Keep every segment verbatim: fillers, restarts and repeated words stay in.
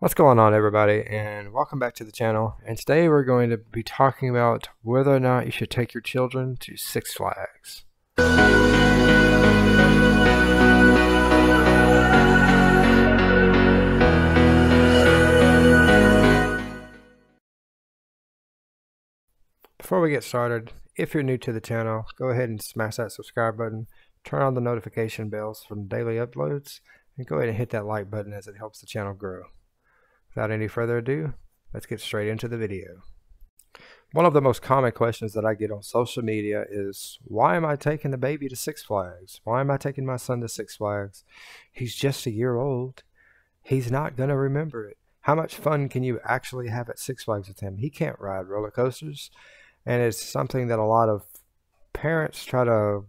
What's going on, everybody, and welcome back to the channel. And today we're going to be talking about whether or not you should take your children to Six Flags. Before we get started, if you're new to the channel, go ahead and smash that subscribe button, turn on the notification bells from daily uploads, and go ahead and hit that like button as it helps the channel grow. Without any further ado, let's get straight into the video. One of the most common questions that I get on social media is, why am I taking the baby to Six Flags? Why am I taking my son to Six Flags? He's just a year old. He's not going to remember it. How much fun can you actually have at Six Flags with him? He can't ride roller coasters. And it's something that a lot of parents try to,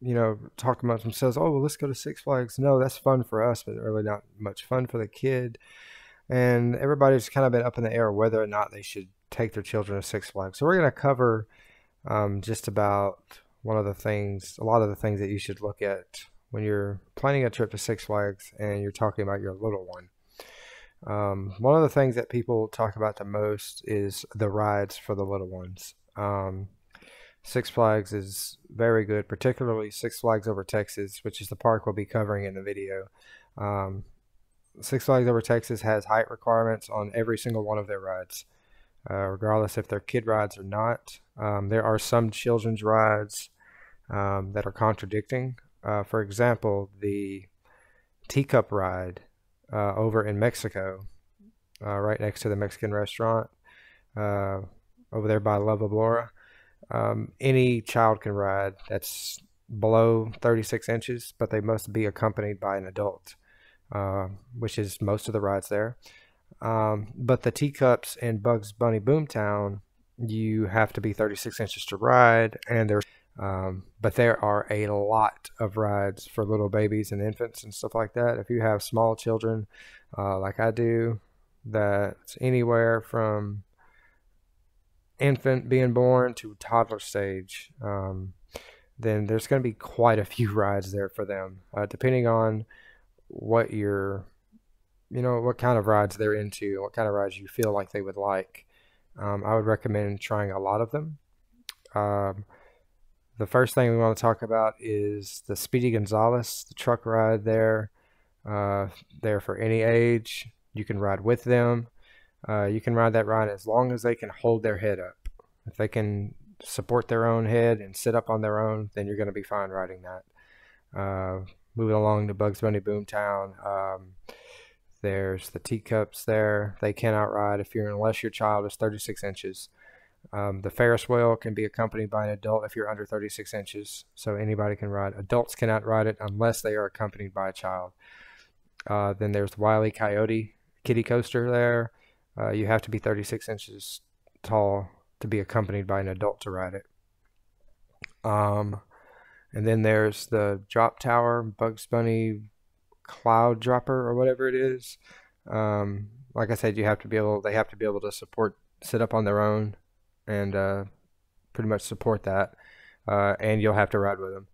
you know, talk amongst themselves. Oh, well, let's go to Six Flags. No, that's fun for us, but really not much fun for the kid. And everybody's kind of been up in the air whether or not they should take their children to Six Flags. So we're going to cover um, just about one of the things, a lot of the things that you should look at when you're planning a trip to Six Flags and you're talking about your little one. Um, one of the things that people talk about the most is the rides for the little ones. Um, Six Flags is very good, particularly Six Flags Over Texas, which is the park we'll be covering in the video. Um, Six Flags Over Texas has height requirements on every single one of their rides, uh, regardless if they're kid rides or not. Um, there are some children's rides um, that are contradicting. Uh, for example, the teacup ride uh, over in Mexico, uh, right next to the Mexican restaurant, uh, over there by La Valora. Um, any child can ride that's below thirty-six inches, but they must be accompanied by an adult. Uh, which is most of the rides there. Um, but the teacups in Bugs Bunny Boomtown, you have to be thirty-six inches to ride, and there's um, but there are a lot of rides for little babies and infants and stuff like that. If you have small children, uh, like I do, that's anywhere from infant being born to toddler stage, um, then there's going to be quite a few rides there for them, uh, depending on what your, you know, what kind of rides they're into, what kind of rides you feel like they would like. Um, I would recommend trying a lot of them. Um, the first thing we want to talk about is the Speedy Gonzalez, the truck ride there. Uh, there for any age. You can ride with them. Uh, you can ride that ride as long as they can hold their head up. If they can support their own head and sit up on their own, then you're going to be fine riding that. Uh, Moving along to Bugs Bunny Boomtown, um, there's the teacups there. They cannot ride if you're, unless your child is thirty-six inches. Um, the Ferris wheel can be accompanied by an adult if you're under thirty-six inches, so anybody can ride. Adults cannot ride it unless they are accompanied by a child. Uh, then there's the Wile E. Coyote Kitty Coaster there. Uh, you have to be thirty-six inches tall to be accompanied by an adult to ride it. Um... And then there's the drop tower, Bugs Bunny Cloud Dropper or whatever it is. Um, like I said, you have to be able, they have to be able to support, sit up on their own and uh, pretty much support that. Uh, and you'll have to ride with them.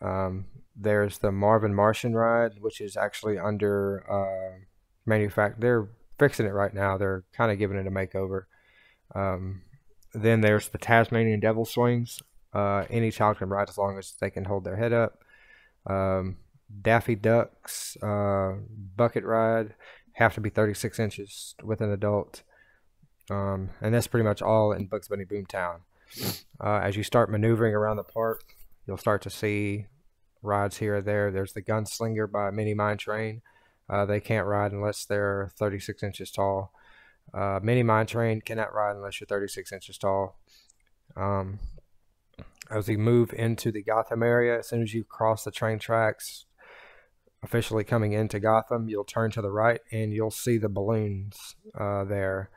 Um, there's the Marvin Martian ride, which is actually under uh, manufacture. They're fixing it right now. They're kind of giving it a makeover. Um, then there's the Tasmanian Devil Swings. Uh, any child can ride as long as they can hold their head up. Um, Daffy Duck's uh, bucket ride, have to be thirty-six inches with an adult. Um, and that's pretty much all in Bugs Bunny Boomtown. Uh, as you start maneuvering around the park, you'll start to see rides here or there. There's the Gunslinger by Mini Mine Train. Uh, they can't ride unless they're thirty-six inches tall. Uh, Mini Mine Train cannot ride unless you're thirty-six inches tall. Um, As you move into the Gotham area, as soon as you cross the train tracks, officially coming into Gotham, you'll turn to the right and you'll see the balloons uh, there.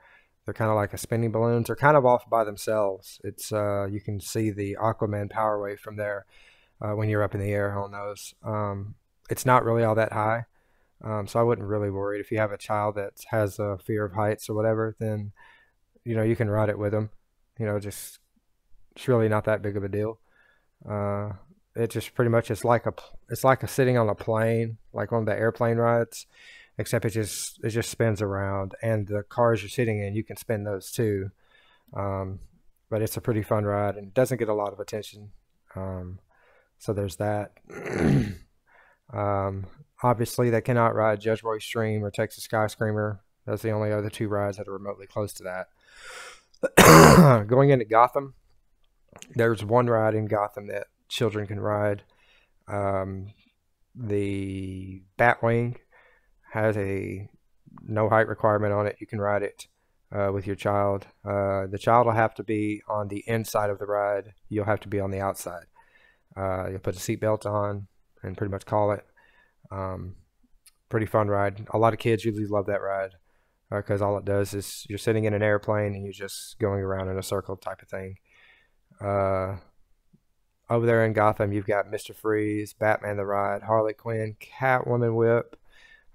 They're kind of like a spinning balloons. They're kind of off by themselves. It's uh, you can see the Aquaman Power Wave from there uh, when you're up in the air on those. Um, it's not really all that high, um, so I wouldn't really worry. If you have a child that has a fear of heights or whatever, then you know you can ride it with them. You know, just. It's really not that big of a deal. Uh, it just pretty much is like a, it's like a sitting on a plane, like one of the airplane rides, except it just it just spins around, and the cars you're sitting in, you can spin those too. Um, but it's a pretty fun ride, and it doesn't get a lot of attention. Um, so there's that. um, obviously, they cannot ride Judge Roy Stream or Texas Sky Screamer. That's the only other two rides that are remotely close to that. Going into Gotham, there's one ride in Gotham that children can ride. Um, the Batwing has a no height requirement on it. You can ride it uh, with your child. Uh, the child will have to be on the inside of the ride. You'll have to be on the outside. Uh, you'll put a seatbelt on and pretty much call it. Um, pretty fun ride. A lot of kids usually love that ride. Because uh, all it does is you're sitting in an airplane and you're just going around in a circle type of thing. Uh, over there in Gotham, you've got Mister Freeze, Batman the Ride, Harley Quinn, Catwoman Whip,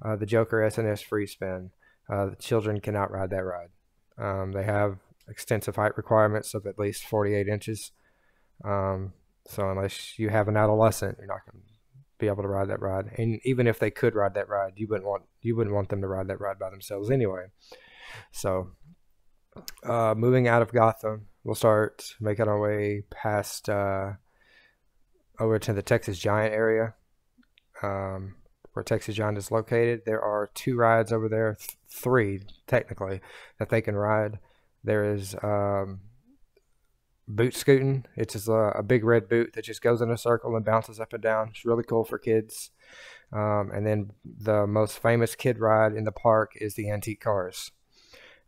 uh, the Joker S N S Free Spin. Uh, the children cannot ride that ride. Um, they have extensive height requirements of at least forty-eight inches. Um, so unless you have an adolescent, you're not going to be able to ride that ride. And even if they could ride that ride, you wouldn't want you wouldn't want them to ride that ride by themselves anyway. So uh moving out of Gotham, we'll start making our way past uh over to the Texas Giant area, um where Texas Giant is located. There are two rides over there, th three technically, that they can ride. There is um Boot Scootin'. It's just a, a big red boot that just goes in a circle and bounces up and down. It's really cool for kids. Um, and then the most famous kid ride in the park is the Antique Cars.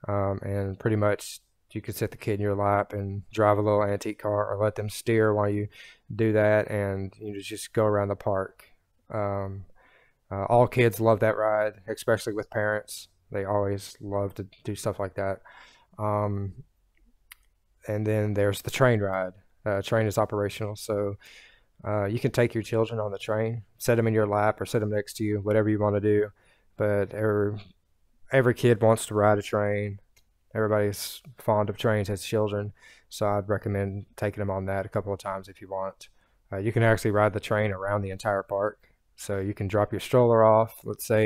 Um, and pretty much you can sit the kid in your lap and drive a little antique car, or let them steer while you do that, and you just go around the park. Um, uh, all kids love that ride, especially with parents. They always love to do stuff like that. Um, And then there's the train ride. Uh, train is operational, so uh, you can take your children on the train, set them in your lap or set them next to you, whatever you want to do. But every, every kid wants to ride a train. Everybody's fond of trains as children, so I'd recommend taking them on that a couple of times if you want. Uh, you can actually ride the train around the entire park. So you can drop your stroller off. Let's say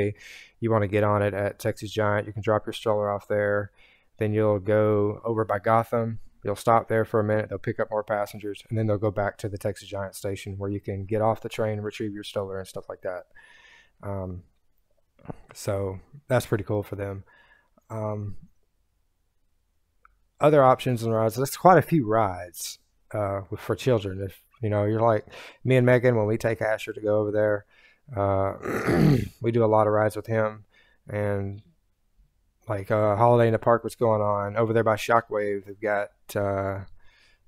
you want to get on it at Texas Giant. You can drop your stroller off there. Then you'll go over by Gotham. You'll stop there for a minute, they'll pick up more passengers, and then they'll go back to the Texas Giant station where you can get off the train and retrieve your stroller and stuff like that. Um, so that's pretty cool for them. Um, other options and rides, there's quite a few rides uh, for children. If you know, you're like me and Megan, when we take Asher to go over there, uh, we do a lot of rides with him. And like uh, Holiday in the Park was going on over there by Shockwave. They've got uh,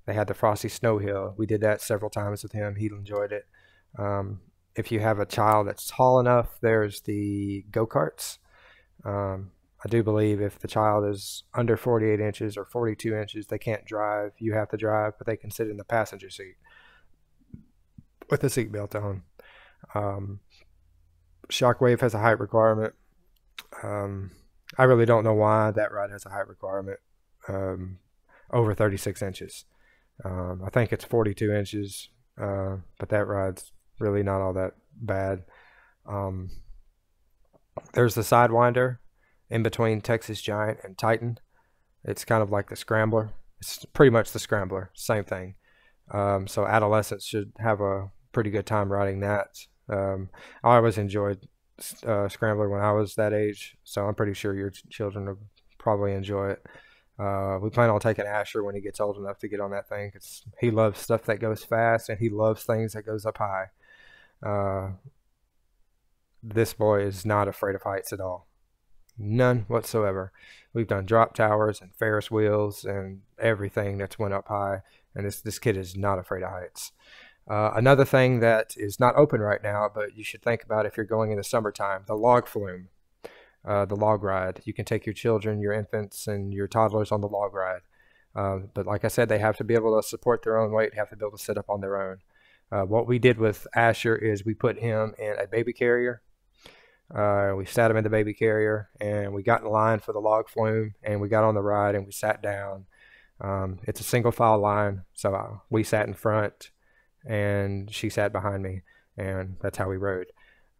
they had the Frosty Snow Hill. We did that several times with him. He enjoyed it. Um, if you have a child that's tall enough, there's the go-karts. Um, I do believe if the child is under forty-eight inches or forty-two inches, they can't drive. You have to drive, but they can sit in the passenger seat with a seatbelt on. Um, Shockwave has a height requirement. Um, I really don't know why that ride has a height requirement um, over thirty-six inches. Um, I think it's forty-two inches, uh, but that ride's really not all that bad. Um, there's the Sidewinder in between Texas Giant and Titan. It's kind of like the Scrambler. It's pretty much the Scrambler, same thing. Um, so adolescents should have a pretty good time riding that. Um, I always enjoyed Uh, Scrambler when I was that age, so I'm pretty sure your ch children will probably enjoy it. Uh, we plan on taking Asher when he gets old enough to get on that thing. It's, he loves stuff that goes fast, and he loves things that goes up high. Uh, this boy is not afraid of heights at all. None whatsoever. We've done drop towers and Ferris wheels and everything that's went up high, and this, this kid is not afraid of heights. Uh, another thing that is not open right now, but you should think about if you're going in the summertime, the log flume, uh, the log ride. You can take your children, your infants, and your toddlers on the log ride. Uh, but like I said, they have to be able to support their own weight, have to be able to sit up on their own. Uh, what we did with Asher is we put him in a baby carrier. Uh, we sat him in the baby carrier, and we got in line for the log flume, and we got on the ride, and we sat down. Um, it's a single file line, so I, we sat in front, and she sat behind me, and that's how we rode.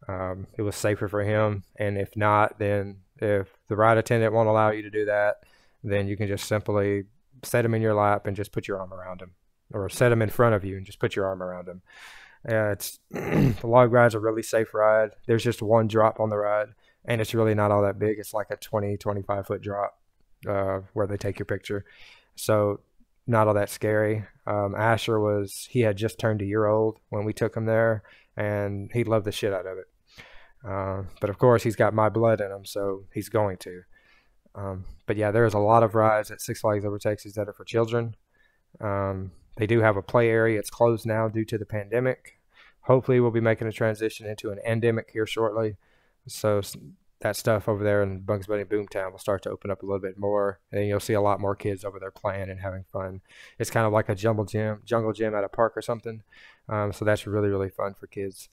um, it was safer for him. And if not, then if the ride attendant won't allow you to do that, then you can just simply set him in your lap and just put your arm around him, or set him in front of you and just put your arm around him. Uh, it's the log ride's a really safe ride. There's just one drop on the ride, and it's really not all that big. It's like a twenty, twenty-five foot drop uh, where they take your picture. So not all that scary. Um, Asher was, he had just turned a year old when we took him there, and he loved the shit out of it. Uh, but of course he's got my blood in him, so he's going to. Um, but yeah, there's a lot of rides at Six Flags Over Texas that are for children. Um, they do have a play area. It's closed now due to the pandemic. Hopefully we'll be making a transition into an endemic here shortly. So that stuff over there in Bugs Bunny Boomtown will start to open up a little bit more, and you'll see a lot more kids over there playing and having fun. It's kind of like a jungle gym, jungle gym at a park or something. Um, so that's really, really fun for kids.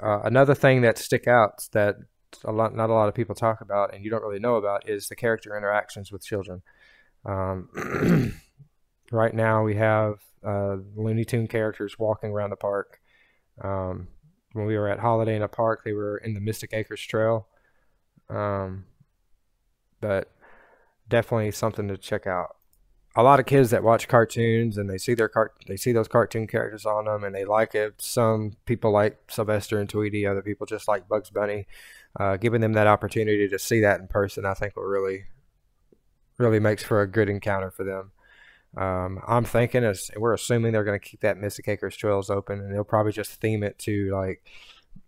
Uh, another thing that stick out that a lot, not a lot of people talk about, and you don't really know about, is the character interactions with children. Um, right now we have uh, Looney Tune characters walking around the park. Um, when we were at Holiday in a Park, they were in the Mystic Acres Trail. Um, but definitely something to check out. A lot of kids that watch cartoons and they see their cart, they see those cartoon characters on them and they like it. Some people like Sylvester and Tweety, other people just like Bugs Bunny. Uh, giving them that opportunity to see that in person, I think will really, really makes for a good encounter for them. Um, I'm thinking, as we're assuming they're going to keep that Mystic Acres Trails open, and they'll probably just theme it to like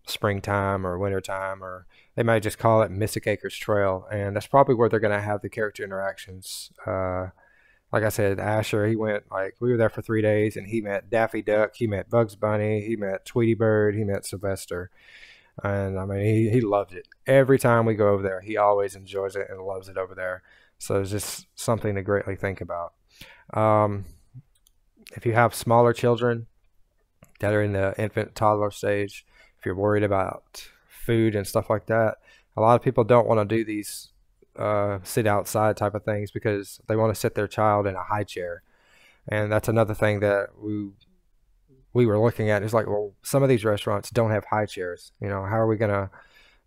springtime or wintertime, or they might just call it Mystic Acres Trail, and that's probably where they're going to have the character interactions. Uh, like I said, Asher, he went, like, we were there for three days, and he met Daffy Duck, he met Bugs Bunny, he met Tweety Bird, he met Sylvester, and I mean, he, he loved it. Every time we go over there, he always enjoys it and loves it over there, so it's just something to greatly think about. Um, if you have smaller children that are in the infant toddler stage, if you're worried about food and stuff like that, a lot of people don't want to do these uh, sit outside type of things because they want to sit their child in a high chair. And that's another thing that we we were looking at. It's like, well, some of these restaurants don't have high chairs. You know, how are we going to,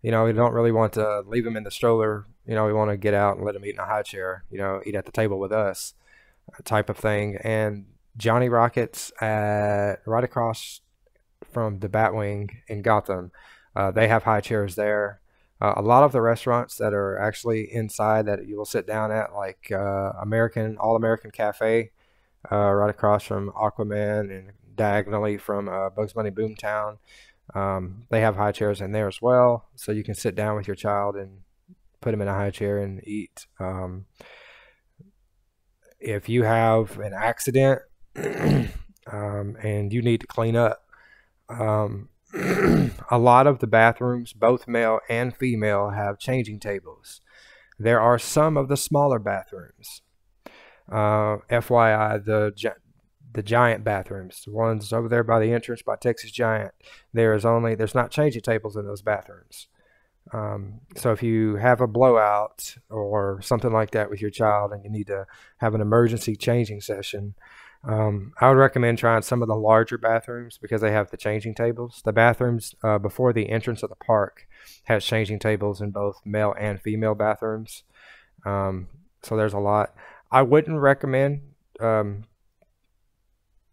you know, we don't really want to leave them in the stroller. You know, we want to get out and let them eat in a high chair, you know, eat at the table with us type of thing. And Johnny Rockets at, right across from the Batwing in Gotham, uh, they have high chairs there. Uh, a lot of the restaurants that are actually inside that you will sit down at, like uh, American All-American Cafe, uh, right across from Aquaman and diagonally from uh, Bugs Bunny Boomtown, um, they have high chairs in there as well, so you can sit down with your child and put them in a high chair and eat. Um, if you have an accident um, and you need to clean up, Um, a lot of the bathrooms, both male and female, have changing tables. There are some of the smaller bathrooms. Uh, F Y I, the the giant bathrooms, the ones over there by the entrance by Texas Giant, there is only there's not changing tables in those bathrooms. Um, so if you have a blowout or something like that with your child and you need to have an emergency changing session, Um, I would recommend trying some of the larger bathrooms because they have the changing tables. The bathrooms uh, before the entrance of the park has changing tables in both male and female bathrooms. Um, so there's a lot. I wouldn't recommend um,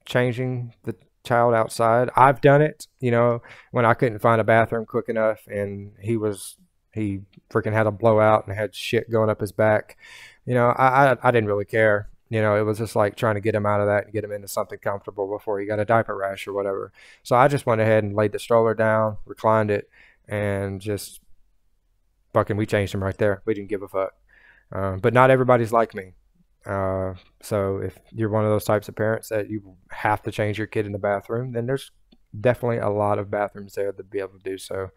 changing the child outside. I've done it, you know, when I couldn't find a bathroom quick enough and he was, he freaking had a blowout and had shit going up his back. You know, I, I, I didn't really care. You know, it was just like trying to get him out of that and get him into something comfortable before he got a diaper rash or whatever. So I just went ahead and laid the stroller down, reclined it, and just fucking we changed him right there. We didn't give a fuck. Um, but not everybody's like me. Uh, so if you're one of those types of parents that you have to change your kid in the bathroom, then there's definitely a lot of bathrooms there to be able to do so.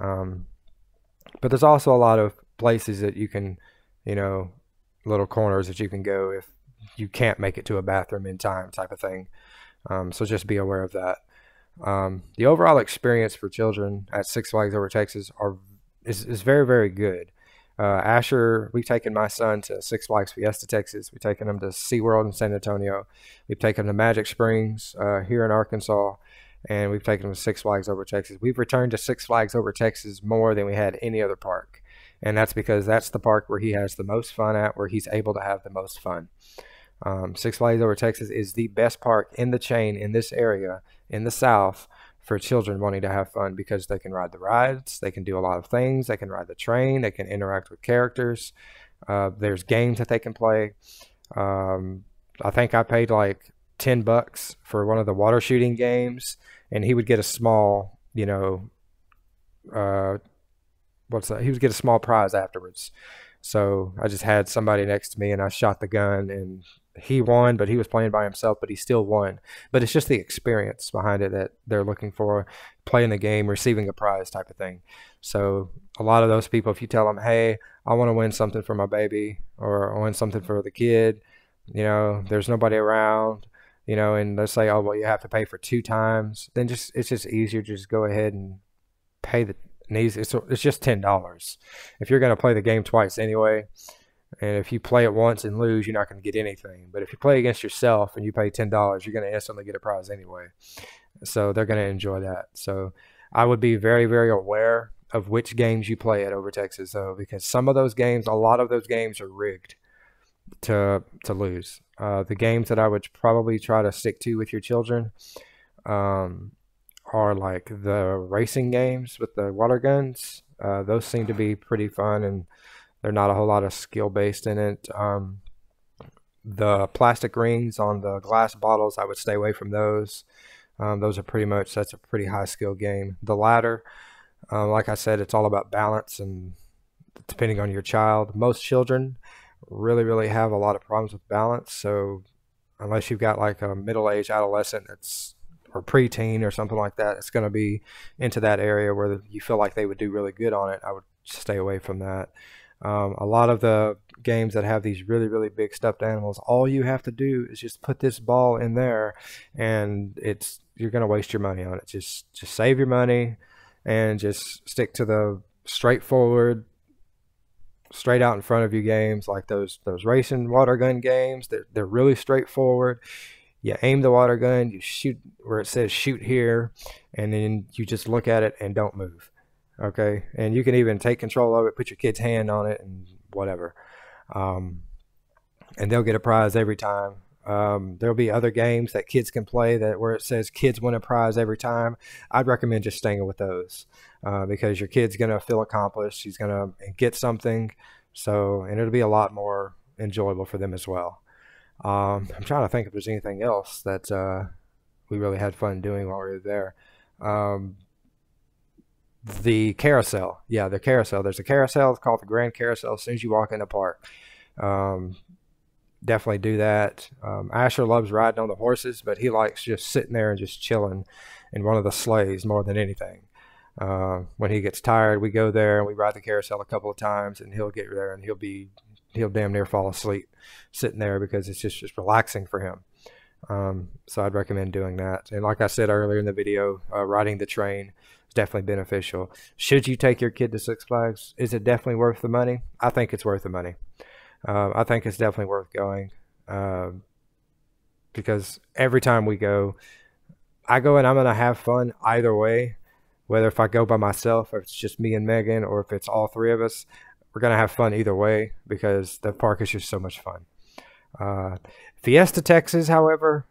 Um, but there's also a lot of places that you can, you know, little corners that you can go if you can't make it to a bathroom in time type of thing. Um, so just be aware of that. Um, the overall experience for children at Six Flags Over Texas are, is, is very, very good. Uh, Asher, we've taken my son to Six Flags Fiesta Texas. We've taken him to SeaWorld in San Antonio. We've taken him to Magic Springs uh, here in Arkansas. and we've taken them to Six Flags Over Texas. We've returned to Six Flags Over Texas more than we had any other park, and that's because that's the park where he has the most fun at, where he's able to have the most fun. Um, Six Flags Over Texas is the best park in the chain in this area, in the South, for children wanting to have fun, because they can ride the rides, they can do a lot of things, they can ride the train, they can interact with characters. Uh, there's games that they can play. Um, I think I paid like ten bucks for one of the water shooting games, and he would get a small, you know, uh, what's that? He would get a small prize afterwards. So I just had somebody next to me and I shot the gun, and he won, but he was playing by himself, but he still won. But it's just the experience behind it that they're looking for, playing the game, receiving a prize type of thing. So a lot of those people, if you tell them, hey, I want to win something for my baby, or I win something for the kid, you know, there's nobody around, you know, and they'll say, oh, well, you have to pay for two times. Then just, it's just easier to just go ahead and pay the, and it's, it's just ten dollars. If you're going to play the game twice anyway, and if you play it once and lose, you're not going to get anything. But if you play against yourself and you pay ten dollars, you're going to instantly get a prize anyway. So they're going to enjoy that. So I would be very, very aware of which games you play at Over Texas, though, because some of those games, a lot of those games are rigged to to lose. Uh, the games that I would probably try to stick to with your children um, are like the racing games with the water guns. Uh, those seem to be pretty fun, and they're not a whole lot of skill based in it. Um, the plastic rings on the glass bottles, I would stay away from those. Um, those are pretty much, that's a pretty high skill game. The ladder, uh, like I said, it's all about balance, and depending on your child, most children really, really have a lot of problems with balance. So unless you've got like a middle-aged adolescent that's, or preteen or something like that, it's going to be into that area where you feel like they would do really good on it, I would stay away from that. Um, a lot of the games that have these really, really big stuffed animals, all you have to do is just put this ball in there, and it's, you're going to waste your money on it. Just, just save your money and just stick to the straightforward, straight out in front of you games, like those, those racing water gun games. They're, they're really straightforward. You aim the water gun, you shoot where it says shoot here, and then you just look at it and don't move. Okay. And you can even take control of it, put your kid's hand on it and whatever. Um, and they'll get a prize every time. Um, there'll be other games that kids can play that where it says kids win a prize every time. I'd recommend just staying with those, uh, because your kid's going to feel accomplished. He's going to get something. So, and it'll be a lot more enjoyable for them as well. Um, I'm trying to think if there's anything else that, uh, we really had fun doing while we were there. Um, The carousel. Yeah, the carousel. There's a carousel. It's called the Grand Carousel as soon as you walk in the park. Um, definitely do that. Um, Asher loves riding on the horses, but he likes just sitting there and just chilling in one of the sleighs more than anything. Uh, when he gets tired, we go there and we ride the carousel a couple of times, and he'll get there and he'll be, he'll damn near fall asleep sitting there, because it's just, just relaxing for him. Um, so I'd recommend doing that. And like I said earlier in the video, uh, riding the train is definitely beneficial. Should you take your kid to Six Flags? Is it definitely worth the money? I think it's worth the money. Uh, I think it's definitely worth going, uh, because every time we go, I go and I'm going to have fun either way, whether if I go by myself or it's just me and Megan, or if it's all three of us, we're going to have fun either way, because the park is just so much fun. Uh, Fiesta Texas, however,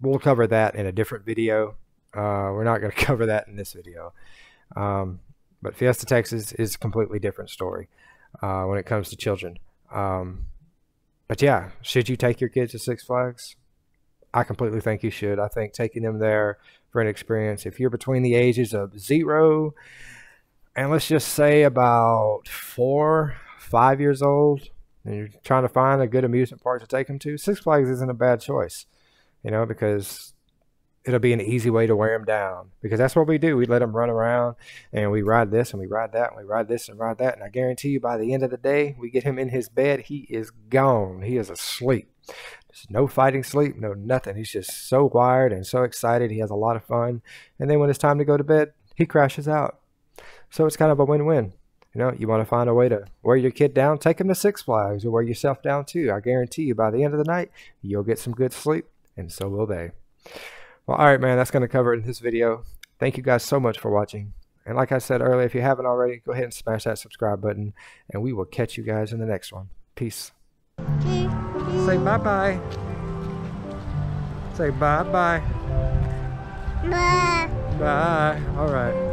we'll cover that in a different video. Uh, we're not going to cover that in this video. Um, but Fiesta Texas is a completely different story, uh, when it comes to children. Um, but yeah, should you take your kids to Six Flags? I completely think you should. I think taking them there for an experience, if you're between the ages of zero and let's just say about four, five years old, and you're trying to find a good amusement park to take them to, Six Flags isn't a bad choice, you know, because it'll be an easy way to wear them down, because that's what we do. We let them run around, and we ride this and we ride that and we ride this and ride that. And I guarantee you, by the end of the day, we get him in his bed, he is gone. He is asleep. There's no fighting sleep, no nothing. He's just so wired and so excited. He has a lot of fun. And then when it's time to go to bed, he crashes out. So it's kind of a win-win. You know, you want to find a way to wear your kid down, take him to Six Flags, or wear yourself down too. I guarantee you, by the end of the night, you'll get some good sleep, and so will they. Well, all right, man, that's going to cover it in this video. Thank you guys so much for watching. And like I said earlier, if you haven't already, go ahead and smash that subscribe button, and we will catch you guys in the next one. Peace. Peace. Say bye-bye. Say bye-bye. Bye. Bye. All right.